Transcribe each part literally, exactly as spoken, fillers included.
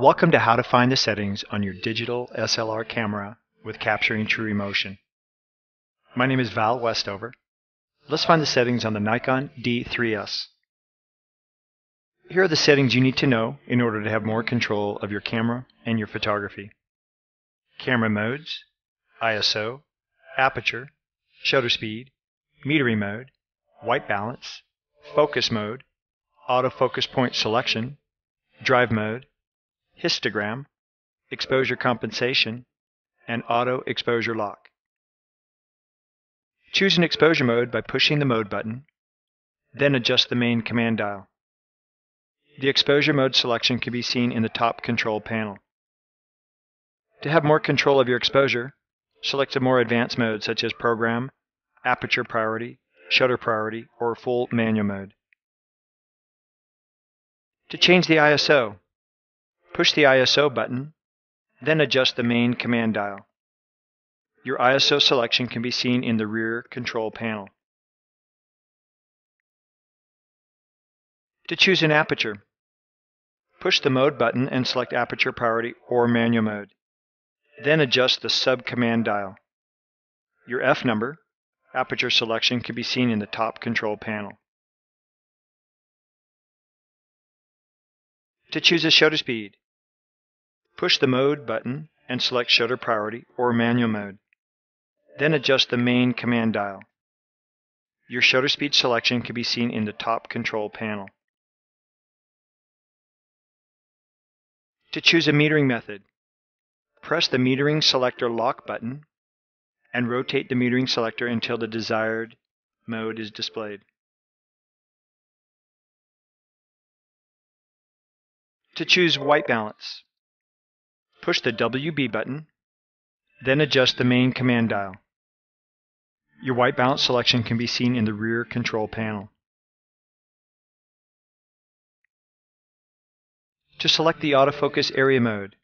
Welcome to How to Find the Settings on Your Digital S L R Camera with Capturing True Emotion. My name is Val Westover. Let's find the settings on the Nikon D three S. Here are the settings you need to know in order to have more control of your camera and your photography. Camera modes, I S O, aperture, shutter speed, metering mode, white balance, focus mode, autofocus point selection, drive mode, histogram, exposure compensation, and auto exposure lock. Choose an exposure mode by pushing the mode button, then adjust the main command dial. The exposure mode selection can be seen in the top control panel. To have more control of your exposure, select a more advanced mode such as program, aperture priority, shutter priority, or full manual mode. To change the I S O, push the I S O button, then adjust the main command dial. Your I S O selection can be seen in the rear control panel. To choose an aperture, push the mode button and select aperture priority or manual mode, then adjust the sub-command dial. Your F number, aperture selection, can be seen in the top control panel. To choose a shutter speed, push the mode button and select shutter priority or manual mode, then adjust the main command dial. Your shutter speed selection can be seen in the top control panel. To choose a metering method, press the metering selector lock button and rotate the metering selector until the desired mode is displayed. To choose white balance, push the W B button, then adjust the main command dial. Your white balance selection can be seen in the rear control panel. To select the autofocus area mode,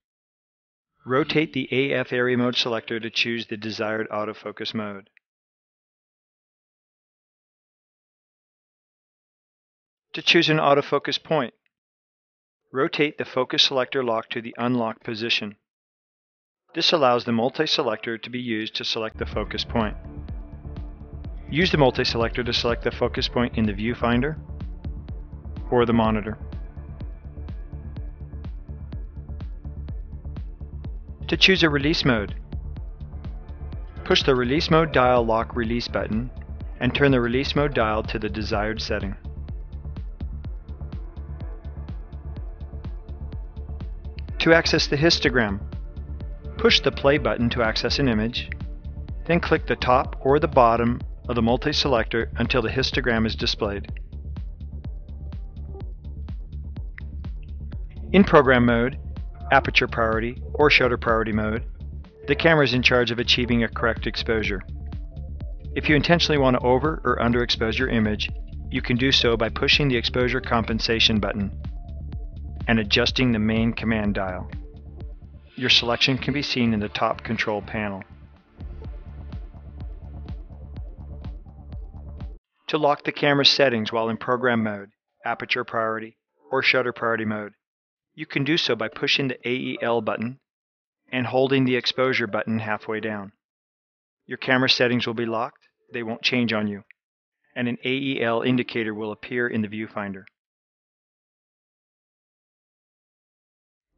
rotate the A F area mode selector to choose the desired autofocus mode. To choose an autofocus point, rotate the focus selector lock to the unlocked position. This allows the multi-selector to be used to select the focus point. Use the multi-selector to select the focus point in the viewfinder or the monitor. To choose a release mode, push the release mode dial lock release button and turn the release mode dial to the desired setting. To access the histogram, push the play button to access an image, then click the top or the bottom of the multi-selector until the histogram is displayed. In program mode, aperture priority, or shutter priority mode, the camera is in charge of achieving a correct exposure. If you intentionally want to over or underexpose your image, you can do so by pushing the exposure compensation button and adjusting the main command dial. Your selection can be seen in the top control panel. To lock the camera's settings while in program mode, aperture priority, or shutter priority mode, you can do so by pushing the A E L button and holding the exposure button halfway down. Your camera settings will be locked, they won't change on you, and an A E L indicator will appear in the viewfinder.